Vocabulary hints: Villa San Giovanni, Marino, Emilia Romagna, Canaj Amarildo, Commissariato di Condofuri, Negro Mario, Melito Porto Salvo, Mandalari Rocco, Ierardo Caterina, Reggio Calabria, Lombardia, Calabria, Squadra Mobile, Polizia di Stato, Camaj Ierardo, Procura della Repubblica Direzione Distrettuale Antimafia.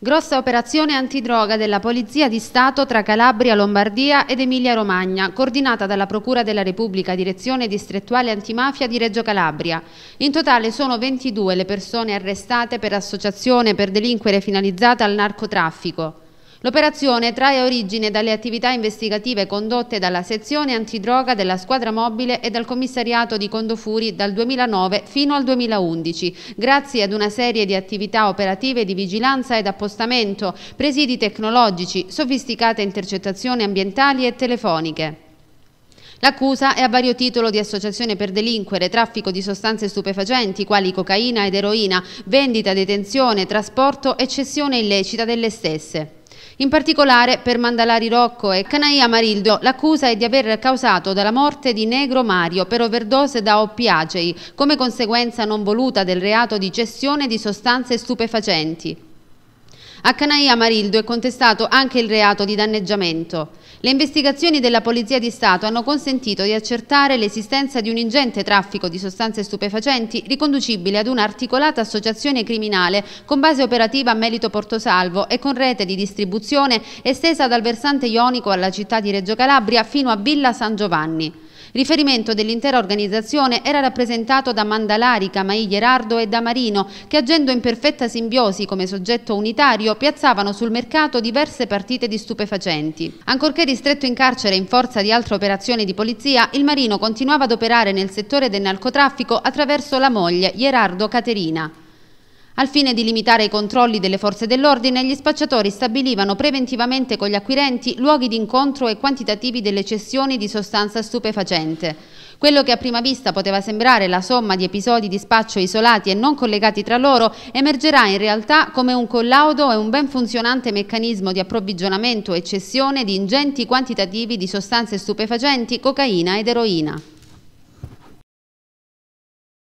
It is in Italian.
Grossa operazione antidroga della Polizia di Stato tra Calabria, Lombardia ed Emilia Romagna, coordinata dalla Procura della Repubblica Direzione Distrettuale Antimafia di Reggio Calabria. In totale sono 22 le persone arrestate per associazione per delinquere finalizzata al narcotraffico. L'operazione trae origine dalle attività investigative condotte dalla sezione antidroga della Squadra Mobile e dal Commissariato di Condofuri dal 2009 fino al 2011, grazie ad una serie di attività operative di vigilanza ed appostamento, presidi tecnologici, sofisticate intercettazioni ambientali e telefoniche. L'accusa è a vario titolo di associazione per delinquere, traffico di sostanze stupefacenti quali cocaina ed eroina, vendita, detenzione, trasporto e cessione illecita delle stesse. In particolare per Mandalari Rocco e Canaj Amarildo l'accusa è di aver causato la morte di Negro Mario per overdose da oppiacei come conseguenza non voluta del reato di cessione di sostanze stupefacenti. A Canaj Amarildo è contestato anche il reato di danneggiamento. Le investigazioni della Polizia di Stato hanno consentito di accertare l'esistenza di un ingente traffico di sostanze stupefacenti riconducibile ad un'articolata associazione criminale con base operativa a Melito Porto Salvo e con rete di distribuzione estesa dal versante ionico alla città di Reggio Calabria fino a Villa San Giovanni. Riferimento dell'intera organizzazione era rappresentato da Mandalari, Camaj Ierardo e da Marino, che agendo in perfetta simbiosi come soggetto unitario piazzavano sul mercato diverse partite di stupefacenti. Ancorché ristretto in carcere in forza di altre operazioni di polizia, il Marino continuava ad operare nel settore del narcotraffico attraverso la moglie, Ierardo Caterina. Al fine di limitare i controlli delle forze dell'ordine, gli spacciatori stabilivano preventivamente con gli acquirenti luoghi di incontro e quantitativi delle cessioni di sostanza stupefacente. Quello che a prima vista poteva sembrare la somma di episodi di spaccio isolati e non collegati tra loro, emergerà in realtà come un collaudo e un ben funzionante meccanismo di approvvigionamento e cessione di ingenti quantitativi di sostanze stupefacenti, cocaina ed eroina.